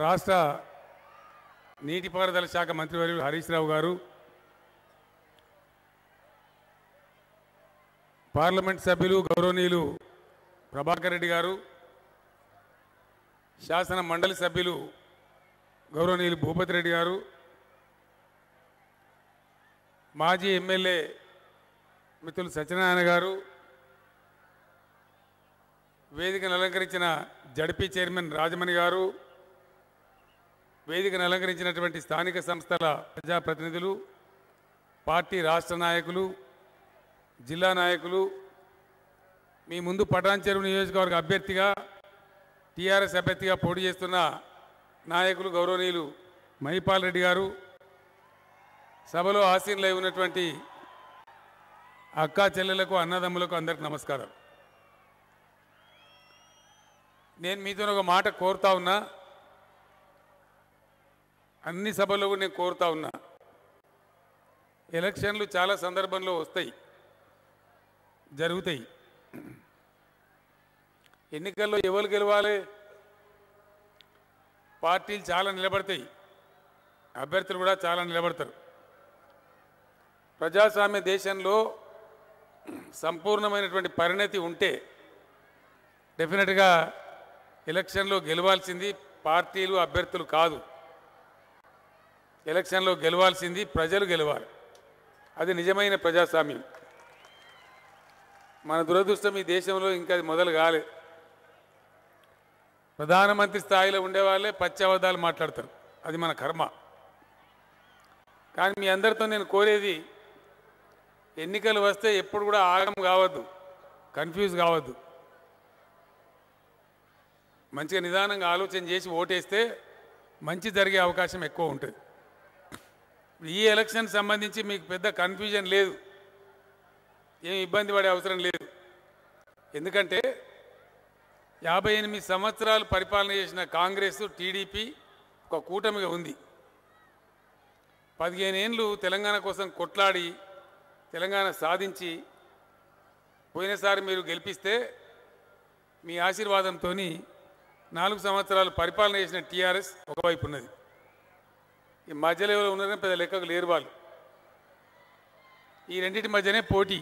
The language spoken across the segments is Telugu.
రాష్ట్ర నీటిపారుదల శాఖ మంత్రివర్యులు హరీష్ రావు గారు, పార్లమెంట్ సభ్యులు గౌరవనీయులు ప్రభాకర్ రెడ్డి గారు, శాసన మండలి సభ్యులు గౌరవనీయులు భూపతి రెడ్డి గారు, మాజీ ఎమ్మెల్యే మిత్రులు సత్యనారాయణ గారు, వేదికను అలంకరించిన జడ్పీ చైర్మన్ రాజమణి గారు, వేదికను అలంకరించినటువంటి స్థానిక సంస్థల ప్రజాప్రతినిధులు, పార్టీ రాష్ట్ర నాయకులు, జిల్లా నాయకులు, మీ ముందు పటాన్చెరువు నియోజకవర్గ అభ్యర్థిగా టీఆర్ఎస్ అభ్యర్థిగా పోటీ చేస్తున్న నాయకులు గౌరవనీయులు మహిపాల్ రెడ్డి గారు, సభలో ఆసీనులై ఉన్నటువంటి అక్కా చెల్లెలకు అన్నదమ్ములకు అందరికీ నమస్కారం. నేను మీతో ఒక మాట కోరుతా ఉన్నా, అన్ని సభల్లో నేను కోరుతా ఉన్నా. ఎలక్షన్లు చాలా సందర్భంలో వస్తాయి, జరుగుతాయి. ఎన్నికల్లో ఎవరు గెలవాలి, పార్టీలు చాలా నిలబడతాయి, అభ్యర్థులు కూడా చాలా నిలబడతారు. ప్రజాస్వామ్య దేశంలో సంపూర్ణమైనటువంటి పరిణతి ఉంటే డెఫినెట్గా ఎలక్షన్లో గెలవాల్సింది పార్టీలు అభ్యర్థులు కాదు, ఎలక్షన్లో గెలవాల్సింది ప్రజలు గెలవాలి. అది నిజమైన ప్రజాస్వామ్యం. మన దురదృష్టం ఈ దేశంలో ఇంకా మొదలు కాలే. ప్రధానమంత్రి స్థాయిలో ఉండేవాళ్ళే పచ్చబద్దాలు మాట్లాడతారు, అది మన కర్మ. కానీ మీ అందరితో నేను కోరేది, ఎన్నికలు వస్తే ఎప్పుడు కూడా ఆగం కావద్దు, కన్ఫ్యూజ్ కావద్దు. మంచిగా నిదానంగా ఆలోచన చేసి ఓటేస్తే మంచి జరిగే అవకాశం ఎక్కువ ఉంటుంది. ఈ ఎలక్షన్ సంబంధించి మీకు పెద్ద కన్ఫ్యూజన్ లేదు, ఏమి ఇబ్బంది పడే అవసరం లేదు. ఎందుకంటే 58 సంవత్సరాలు పరిపాలన చేసిన కాంగ్రెస్ టీడీపీ ఒక కూటమిగా ఉంది. 15 ఏళ్ళు తెలంగాణ కోసం కొట్లాడి తెలంగాణ సాధించి, పోయినసారి మీరు గెలిపిస్తే మీ ఆశీర్వాదంతో 4 సంవత్సరాలు పరిపాలన చేసిన టీఆర్ఎస్ ఒకవైపు ఉన్నది, ఈ మధ్యలో ఎవరు ఉన్నారని పెద్ద లెక్కకు లేరు వాళ్ళు. ఈ రెండింటి మధ్యనే పోటీ.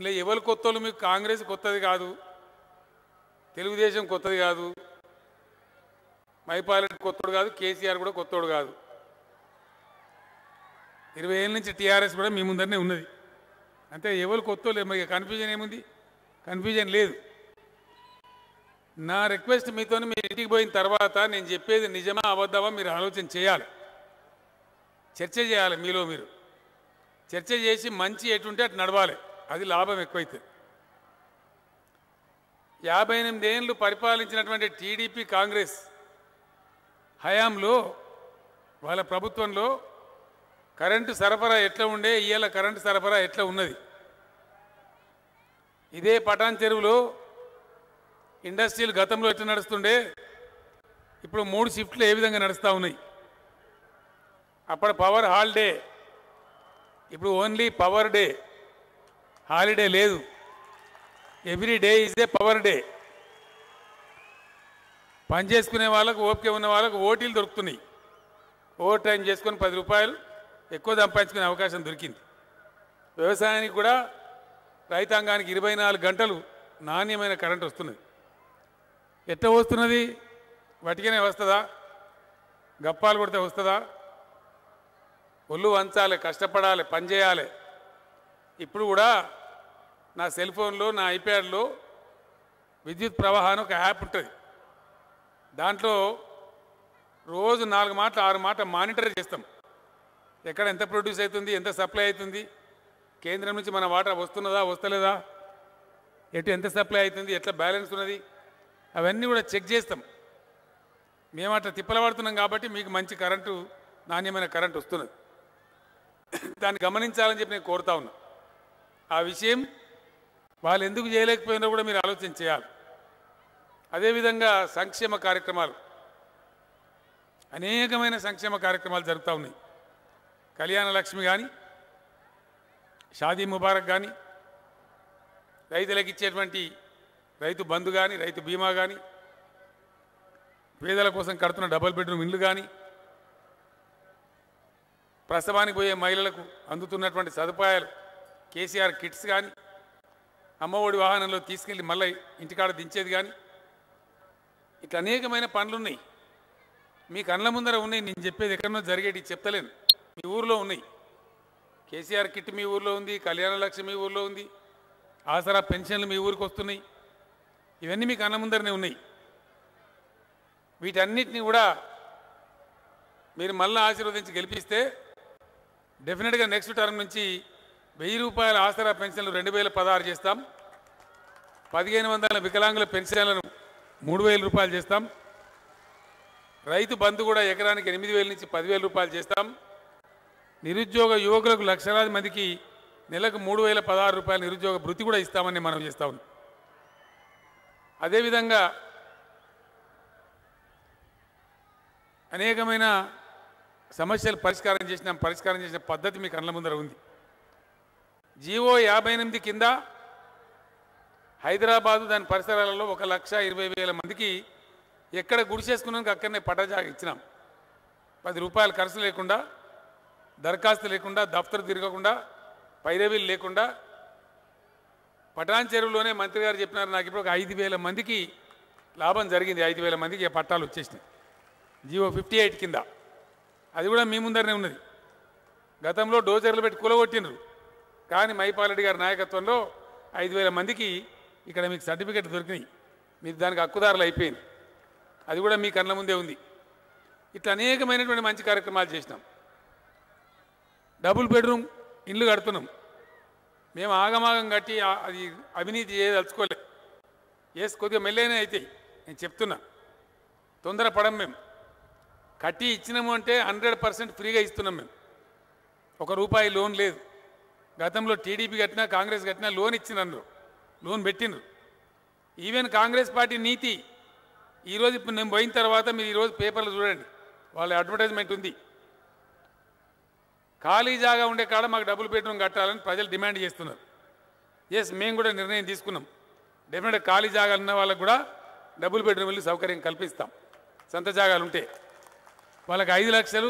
ఇలా ఎవరు కొత్త వాళ్ళు, మీకు కాంగ్రెస్ కొత్తది కాదు, తెలుగుదేశం కొత్తది కాదు, మైపాలెట్ కొత్తోడు కాదు, కేసీఆర్ కూడా కొత్తోడు కాదు. 20 ఏళ్ళ నుంచి టీఆర్ఎస్ కూడా మీ ముందరనే ఉన్నది. అంటే ఎవరు కొత్త లేదు, మరి కన్ఫ్యూజన్ ఏముంది, కన్ఫ్యూజన్ లేదు. నా రిక్వెస్ట్ మీతో, మీరు ఇంటికి పోయిన తర్వాత నేను చెప్పేది నిజమా అబద్ధమా మీరు ఆలోచన చేయాలి, చర్చ చేయాలి. మీలో మీరు చర్చ చేసి మంచి ఎటుంటే అటు నడవాలి, అది లాభం ఎక్కువైతే. 58 ఏళ్ళు పరిపాలించినటువంటి టీడీపీ కాంగ్రెస్ హయాంలో, వాళ్ళ ప్రభుత్వంలో కరెంటు సరఫరా ఎట్లా ఉండే, ఇవాళ కరెంటు సరఫరా ఎట్లా ఉన్నది. ఇదే పటాన్చెరువులో ఇండస్ట్రీలు గతంలో ఎట్లా నడుస్తుండే, ఇప్పుడు 3 షిఫ్ట్లు ఏ విధంగా నడుస్తూ ఉన్నాయి. అప్పుడు పవర్ హాలిడే, ఇప్పుడు ఓన్లీ పవర్ డే, హాలిడే లేదు. Every day is a power day. పని చేసుకునే వాళ్ళకు, ఓపిక ఉన్న వాళ్ళకు ఓటీలు దొరుకుతున్నాయి. ఓవర్ టైం చేసుకొని 10 రూపాయలు ఎక్కువ సంపాదించుకునే అవకాశం దొరికింది. వ్యవసాయానికి కూడా రైతాంగానికి 24 గంటలు నాణ్యమైన కరెంట్ వస్తున్నది. ఎట్లా వస్తున్నది, వటికనే వస్తుందా, గప్పాలు కొడితే వస్తుందా? ఒళ్ళు వంచాలి, కష్టపడాలి, పనిచేయాలి. ఇప్పుడు కూడా నా సెల్ ఫోన్లో, నా ఐప్యాడ్లో విద్యుత్ ప్రవాహాన్ని ఒక యాప్ ఉంటుంది. దాంట్లో రోజు 4 మాటలు 6 మాటలు మానిటర్ చేస్తాం. ఎక్కడ ఎంత ప్రొడ్యూస్ అవుతుంది, ఎంత సప్లై అవుతుంది, కేంద్రం నుంచి మన వాటర్ వస్తున్నదా వస్తలేదా, ఎటు ఎంత సప్లై అవుతుంది, ఎట్లా బ్యాలెన్స్ ఉన్నది, అవన్నీ కూడా చెక్ చేస్తాం. మేము అట్లా తిప్పల పడుతున్నాం కాబట్టి మీకు మంచి కరెంటు, నాణ్యమైన కరెంటు వస్తున్నది. దాన్ని గమనించాలని చెప్పి నేను కోరుతా ఉన్నా. ఆ విషయం వాళ్ళు ఎందుకు చేయలేకపోయినా కూడా మీరు ఆలోచన చేయాలి. అదేవిధంగా సంక్షేమ కార్యక్రమాలు, అనేకమైన సంక్షేమ కార్యక్రమాలు జరుగుతూ ఉన్నాయి. కళ్యాణ లక్ష్మి కానీ, షాదీ ముబారక్ కానీ, రైతులకు ఇచ్చేటువంటి రైతు బంధు కానీ, రైతు బీమా కానీ, పేదల కోసం కడుతున్న డబుల్ బెడ్రూమ్ ఇళ్ళు కానీ ప్రసవానికి పోయే మహిళలకు అందుతున్నటువంటి సదుపాయాలు కేసీఆర్ కిట్స్ కానీ అమ్మఒడి వాహనంలో తీసుకెళ్లి మళ్ళీ ఇంటికాడ దించేది కానీ ఇట్లా అనేకమైన పనులున్నాయి. మీ కళ్ళ ముందర ఉన్నాయి. నేను చెప్పేది ఎక్కడనో జరిగేటివి చెప్తలేను, మీ ఊర్లో ఉన్నాయి. కేసీఆర్ కిట్ మీ ఊర్లో ఉంది, కళ్యాణ లక్ష్యం మీ ఊర్లో ఉంది, ఆసరా పెన్షన్లు మీ ఊరికి వస్తున్నాయి. ఇవన్నీ మీ కళ్ళ ముందరనే ఉన్నాయి. వీటన్నిటిని కూడా మీరు మళ్ళీ ఆశీర్వదించి గెలిపిస్తే డెఫినెట్గా నెక్స్ట్ టర్మ్ నుంచి 1000 రూపాయల ఆసరా పెన్షన్లు 2016 చేస్తాం, 1500 వికలాంగుల పెన్షన్లను 3000 రూపాయలు చేస్తాం, రైతు బంధు కూడా ఎకరానికి 8000 నుంచి 10000 రూపాయలు చేస్తాం, నిరుద్యోగ యువకులకు లక్షలాది మందికి నెలకు 3016 రూపాయల నిరుద్యోగ భృతి కూడా ఇస్తామని మనం చేస్తా ఉన్నాం. అదేవిధంగా అనేకమైన సమస్యలు పరిష్కారం చేసిన పద్ధతి మీ కళ్ళ ముందర ఉంది. జీవో 58 కింద హైదరాబాదు దాని పరిసరాలలో 1,20,000 మందికి ఎక్కడ గుడిసేసుకున్నాక అక్కడనే పటాజాగా ఇచ్చినాం. 10 రూపాయలు ఖర్చు లేకుండా, దరఖాస్తు లేకుండా, దఫ్తరు తిరగకుండా, పైరవీలు లేకుండా పటాన్ చెరువులోనే మంత్రి గారు చెప్పినారు. నాకు ఇప్పుడు 5000 మందికి లాభం జరిగింది. 5000 మందికి పట్టాలు వచ్చేసినాయి జీవో 58 కింద. అది కూడా మీ ముందరనే ఉన్నది. గతంలో డోజర్లు పెట్టి కూలగొట్టినరు, కానీ మైపాలరెడ్డి గారి నాయకత్వంలో 5000 మందికి ఇక్కడ మీకు సర్టిఫికెట్ దొరికినాయి. మీరు దానికి హక్కుదారులు అయిపోయింది. అది కూడా మీ కళ్ళ ముందే ఉంది. ఇట్లా అనేకమైనటువంటి మంచి కార్యక్రమాలు చేసినాం. డబుల్ బెడ్రూమ్ ఇల్లు కడుతున్నాం. మేము ఆగమాగం కట్టి అది అవినీతి చేయదలుచుకోలే, వేసి కొద్దిగా మెల్లైనా అవుతాయి. నేను చెప్తున్నా, తొందరపడం. మేము కట్టి ఇచ్చినాము అంటే 100% ఫ్రీగా ఇస్తున్నాం. మేము 1 రూపాయి లోన్ లేదు. గతంలో టీడీపీ కట్టినా కాంగ్రెస్ కట్టినా లోన్ ఇచ్చినారు, లోన్ పెట్టినరు. ఈవెన్ కాంగ్రెస్ పార్టీ నీతి ఈరోజు ఇప్పుడు నేను పోయిన తర్వాత మీరు ఈరోజు పేపర్లు చూడండి, వాళ్ళ అడ్వర్టైజ్మెంట్ ఉంది. ఖాళీ జాగా ఉండే కాడ మాకు డబుల్ బెడ్రూమ్ కట్టాలని ప్రజలు డిమాండ్ చేస్తున్నారు. ఎస్, మేము కూడా నిర్ణయం తీసుకున్నాం. డెఫినెట్గా ఖాళీ జాగాలు ఉన్న వాళ్ళకు కూడా డబుల్ బెడ్రూమ్లు సౌకర్యం కల్పిస్తాం. సొంత జాగాలు ఉంటే వాళ్ళకి 5 లక్షలు,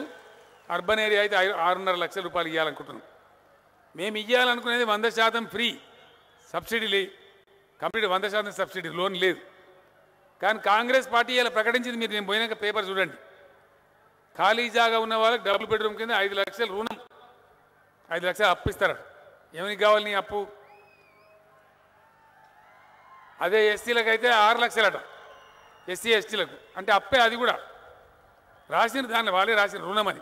అర్బన్ ఏరియా అయితే 6.5 లక్షల రూపాయలు ఇవ్వాలనుకుంటున్నాం. మేము ఇవ్వాలనుకునేది 100% free subsidy, complete 100% subsidy, loan లేదు. కానీ కాంగ్రెస్ పార్టీ ఇలా ప్రకటించింది. మీరు నేను పోయినాక పేపర్ చూడండి, ఖాళీ జాగా ఉన్న వాళ్ళకి డబుల్ బెడ్రూమ్ కింద 5 లక్షల రుణం, 5 లక్షలు అప్పు ఇస్తారట. ఏమనికి కావాలి నీ అప్పు? అదే ఎస్సీలకైతే 6 లక్షలట, ఎస్సీ ఎస్టీలకు. అంటే అప్పే, అది కూడా రాసిన దాన్ని వాళ్ళే రాసిన రుణం అని.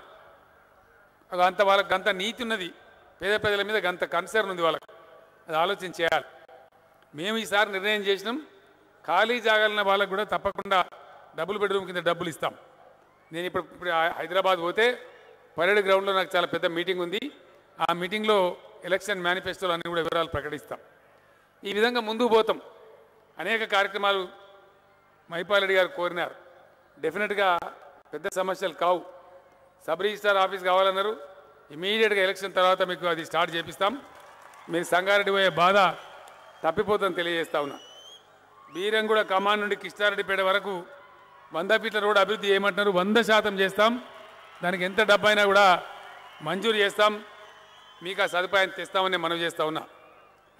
అంత వాళ్ళకి అంత నీతి ఉన్నది, పేద ప్రజల మీద అంత కన్సర్న్ ఉంది వాళ్ళకి. అది ఆలోచన చేయాలి. మేము ఈసారి నిర్ణయం చేసినాం, ఖాళీ జాగాలన్న వాళ్ళకు కూడా తప్పకుండా డబుల్ బెడ్రూమ్ కింద డబ్బులు ఇస్తాం. నేను ఇప్పుడు హైదరాబాద్ పోతే పరేడ్ గ్రౌండ్లో నాకు చాలా పెద్ద మీటింగ్ ఉంది. ఆ మీటింగ్లో ఎలక్షన్ మేనిఫెస్టోలు అన్నీ కూడా వివరాలు ప్రకటిస్తాం. ఈ విధంగా ముందుకు పోతాం. అనేక కార్యక్రమాలు మైపాలరెడ్డి గారు కోరినారు. డెఫినెట్గా పెద్ద సమస్యలు కావు. సబ్ రిజిస్ట్రార్ ఆఫీస్ కావాలన్నారు. ఇమీడియట్గా ఎలక్షన్ తర్వాత మీకు అది స్టార్ట్ చేపిస్తాం. మీరు సంగారెడ్డి పోయే బాధ తప్పిపోతుందని తెలియజేస్తా ఉన్నా. బీరంగూడ కమాండ్ నుండి కృష్ణారెడ్డిపేట వరకు 100 ఫీట్ల రోడ్డు అభివృద్ధి ఏమంటున్నారు? 100% చేస్తాం. దానికి ఎంత డబ్బు అయినా కూడా మంజూరు చేస్తాం. మీకు ఆ సదుపాయం తెస్తామని మనం చేస్తూ ఉన్నా.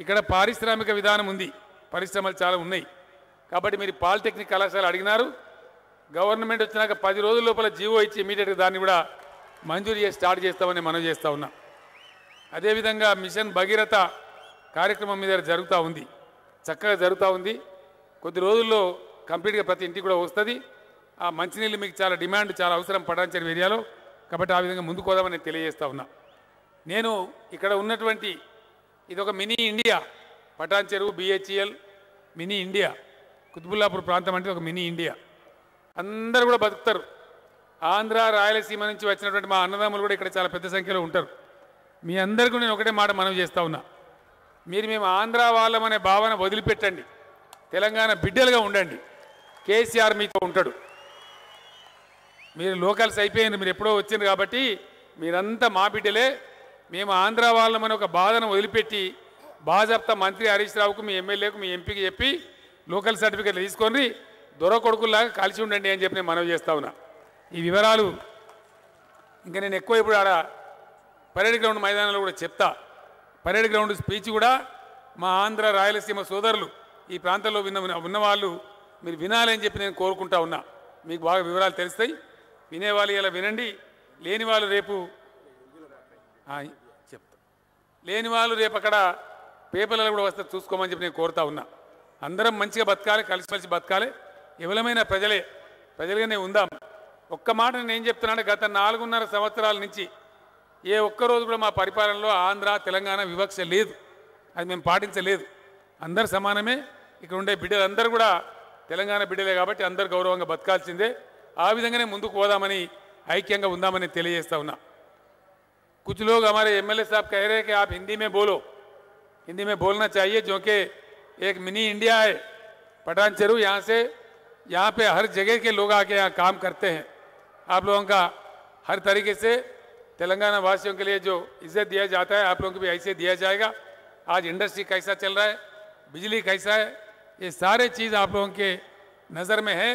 ఇక్కడ పారిశ్రామిక విధానం ఉంది, పరిశ్రమలు చాలా ఉన్నాయి. కాబట్టి మీరు పాలిటెక్నిక్ కళాశాల అడిగినారు. గవర్నమెంట్ వచ్చినాక 10 రోజుల లోపల జీవో ఇచ్చి ఇమీడియట్గా దాన్ని కూడా మంజూరు చేసి స్టార్ట్ చేస్తామని మనం చేస్తూ ఉన్నాం. అదేవిధంగా మిషన్ భగీరథ కార్యక్రమం మీద జరుగుతూ ఉంది, చక్కగా జరుగుతూ ఉంది. కొద్ది రోజుల్లో కంప్లీట్గా ప్రతి ఇంటికి కూడా వస్తుంది. ఆ మంచినీళ్ళు మీకు చాలా డిమాండ్, చాలా అవసరం పటాన్చెరు ఏరియాలో. కాబట్టి ఆ విధంగా ముందుకు పోదామని నేను తెలియజేస్తూ ఉన్నా. నేను ఇక్కడ ఉన్నటువంటి ఇది ఒక mini India. Patancheru, BHEL mini India. Quthbullapur ప్రాంతం అంటే ఒక మినీ ఇండియా. అందరూ కూడా బతుకుతారు. ఆంధ్ర, రాయలసీమ నుంచి వచ్చినటువంటి మా అన్నదమ్ములు కూడా ఇక్కడ చాలా పెద్ద సంఖ్యలో ఉంటారు. మీ అందరికీ నేను ఒకటే మాట మనం చేస్తూ ఉన్నా, మేము ఆంధ్ర వాళ్ళం అనే భావన వదిలిపెట్టండి. తెలంగాణ బిడ్డలుగా ఉండండి. KCR మీతో ఉంటాడు. మీరు లోకల్స్ అయిపోయింది, మీరు ఎప్పుడో వచ్చింది కాబట్టి మీరంతా మా బిడ్డలే. మేము ఆంధ్ర వాళ్ళం అనే ఒక బాధను వదిలిపెట్టి భాజపా మంత్రి హరీష్ రావుకు, మీ ఎమ్మెల్యేకు, మీ ఎంపీకి చెప్పి లోకల్ సర్టిఫికెట్లు తీసుకొని దొర కొడుకులాగా కలిసి ఉండండి అని చెప్పి నేను మనవి చేస్తా ఉన్నా. ఈ వివరాలు ఇంకా నేను ఎక్కువ ఇప్పుడు ఆడ పరేడ్ గ్రౌండ్ మైదానంలో కూడా చెప్తా. పరేడ్ గ్రౌండ్ స్పీచ్ కూడా మా ఆంధ్ర రాయలసీమ సోదరులు ఈ ప్రాంతంలో ఉన్నవాళ్ళు మీరు వినాలని చెప్పి నేను కోరుకుంటా ఉన్నా. మీకు బాగా వివరాలు తెలుస్తాయి, వినేవాళ్ళు ఇలా వినండి, లేని వాళ్ళు రేపు చెప్తా, లేని వాళ్ళు రేపు అక్కడ పేపర్లలో కూడా వస్తే చూసుకోమని చెప్పి నేను కోరుతా ఉన్నా. అందరం మంచిగా బతకాలి, కలిసిమెలిసి బతకాలి, ఎవరమైనా ప్రజలే, ప్రజలుగానే ఉందాం. ఒక్క మాట నేనేం చెప్తున్నాను, గత 4.5 సంవత్సరాల నుంచి ఏ ఒక్కరోజు కూడా మా పరిపాలనలో ఆంధ్ర తెలంగాణ వివక్ష లేదు, అది మేము పాటించలేదు. అందరు సమానమే, ఇక్కడ ఉండే బిడ్డలందరూ కూడా తెలంగాణ బిడ్డలే కాబట్టి అందరు గౌరవంగా బతకాల్సిందే. ఆ విధంగానే ముందుకు పోదామని, ఐక్యంగా ఉందామని తెలియజేస్తా ఉన్నా. कुछ लोग हमारे एमएलए साहब कह रहे हैं कि आप हिंदी में बोलो, हिंदी में बोलना चाहिए, जो कि एक मिनी इंडिया है पठान चेरू। यहाँ से यहाँ पे हर जगह के लोग आके यहाँ काम करते हैं। आप लोगों का हर तरीके से तेलंगाना वासियों के लिए जो इज्जत दिया जाता है आप लोगों को भी ऐसे दिया जाएगा। आज इंडस्ट्री कैसा चल रहा है, बिजली कैसा है, ये सारे चीज़ आप लोगों के नज़र में है।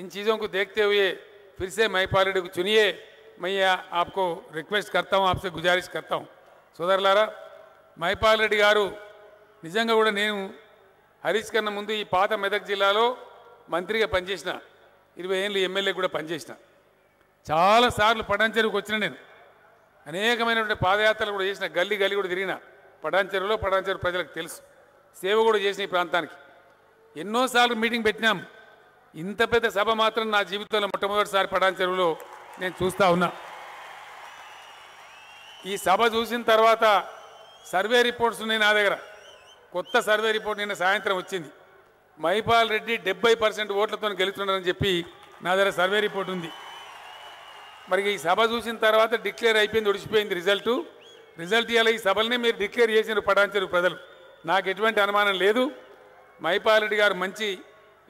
इन चीज़ों को देखते हुए फिर से महिपाल रेड्डी को चुनिए, मैं आपको रिक्वेस्ट करता हूँ, आपसे गुजारिश करता हूँ. సోదరులారా, మహిపాల్ రెడ్డి గారు నిజంగా కూడా నేను హరీష్ కన్నా ముందు ఈ పాత మెదక్ జిల్లాలో మంత్రిగా పనిచేసిన, 20 ఏళ్ళు ఎమ్మెల్యే కూడా పనిచేసిన, చాలాసార్లు పటాన్చెరువుకు వచ్చిన, నేను అనేకమైనటువంటి పాదయాత్రలు కూడా చేసిన, గల్లీ గల్లీ కూడా తిరిగిన పటాన్చెరువులో. పటాన్చెరువు ప్రజలకు తెలుసు, సేవ కూడా చేసిన ఈ ప్రాంతానికి. ఎన్నోసార్లు మీటింగ్ పెట్టినాం. ఇంత పెద్ద సభ మాత్రం నా జీవితంలో మొట్టమొదటిసారి పటాన్చెరువులో నేను చూస్తూ ఉన్నా. ఈ సభ చూసిన తర్వాత సర్వే రిపోర్ట్స్ ఉన్నాయి నా దగ్గర. కొత్త సర్వే రిపోర్ట్ నిన్న సాయంత్రం వచ్చింది. మహిపాల్ రెడ్డి 70% ఓట్లతో గెలుచున్నారని చెప్పి నా దగ్గర సర్వే రిపోర్ట్ ఉంది. మరి ఈ సభ చూసిన తర్వాత డిక్లేర్ అయిపోయింది, ఒడిచిపోయింది రిజల్టు. రిజల్ట్ ఇవాళ ఈ సభలనే మీరు డిక్లేర్ చేసిన పటాన్చెరు ప్రజలు. నాకు ఎటువంటి అనుమానం లేదు, మహిపాల్ రెడ్డి గారు మంచి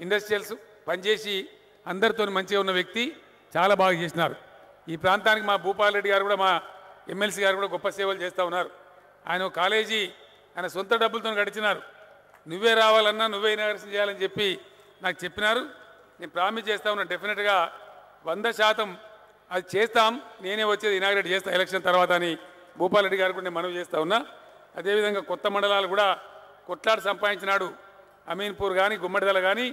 ఇండస్ట్రియల్స్ పనిచేసి అందరితో మంచిగా ఉన్న వ్యక్తి, చాలా బాగా చేసినారు ఈ ప్రాంతానికి. మా భూపాల్ రెడ్డి గారు కూడా, మా ఎమ్మెల్సీ గారు కూడా గొప్ప సేవలు చేస్తూ ఉన్నారు. ఆయన కాలేజీ ఆయన సొంత డబ్బులతో గడిచినారు. నువ్వే రావాలన్నా, నువ్వే ఇనాగరేషన్ చేయాలని చెప్పి నాకు చెప్పినారు. నేను ప్రామిస్ చేస్తా ఉన్నా, డెఫినెట్గా 100% అది చేస్తాం, నేనే వచ్చేది ఇనాగరేట్ చేస్తా ఎలక్షన్ తర్వాత అని భూపాల్ రెడ్డి గారు కూడా నేను మనవి చేస్తూ ఉన్నా. అదేవిధంగా కొత్త మండలాలు కూడా కొట్లాడు సంపాదించినాడు. అమీన్పూర్ కానీ, గుమ్మడిదల కానీ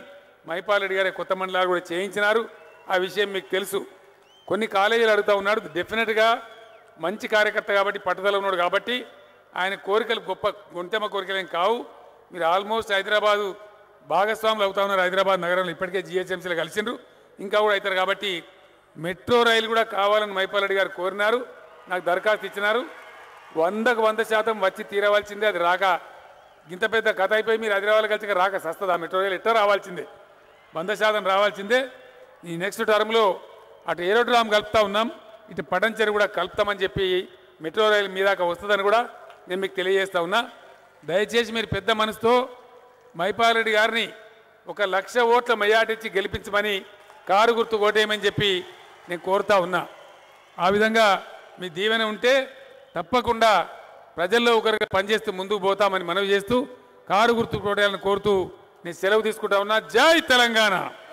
మహిపాల్ రెడ్డి గారి కొత్త మండలాలు కూడా చేయించినారు. ఆ విషయం మీకు తెలుసు. కొన్ని కాలేజీలు అడుగుతూ ఉన్నాడు. డెఫినెట్గా మంచి కార్యకర్త కాబట్టి, పట్టుదల ఉన్నాడు కాబట్టి ఆయన కోరికలు గొప్ప గొంతెమ్మ కోరికలేం కావు. మీరు ఆల్మోస్ట్ హైదరాబాదు భాగస్వాములు అవుతా ఉన్నారు. హైదరాబాద్ నగరంలో ఇప్పటికే జిహెచ్ఎంసీలో కలిసిండ్రు, ఇంకా కూడా అవుతారు కాబట్టి మెట్రో రైలు కూడా కావాలని మహిపాల్ రెడ్డి గారు కోరినారు, నాకు దరఖాస్తు ఇచ్చినారు. 100% వచ్చి తీరవలసిందే. అది రాక ఇంత పెద్ద కథ అయిపోయి మీరు హైదరాబాద్లో కలిసి రాక సస్తదా? మెట్రో రైలు ఎట్లా రావాల్సిందే, 100% రావాల్సిందే. ఈ నెక్స్ట్ టర్మ్లో అటు ఏరోడ్రామ్ కలుపుతా ఉన్నాం, ఇటు పటాన్చెరు కూడా కలుపుతామని చెప్పి మెట్రో రైలు మీ దాకా వస్తుందని కూడా నేను మీకు తెలియజేస్తా ఉన్నా. దయచేసి మీరు పెద్ద మనసుతో మహిపాల్ రెడ్డి గారిని 1,00,000 ఓట్ల మెజార్టీచ్చి గెలిపించమని, కారు గుర్తు ఓటేయమని చెప్పి నేను కోరుతా ఉన్నా. ఆ విధంగా మీ దీవెన ఉంటే తప్పకుండా ప్రజల్లో ఒకరిగా పనిచేస్తూ ముందుకు పోతామని మనవి చేస్తూ, కారు గుర్తు ఓటేయాలని కోరుతూ నేను సెలవు తీసుకుంటా ఉన్నా. జై తెలంగాణ.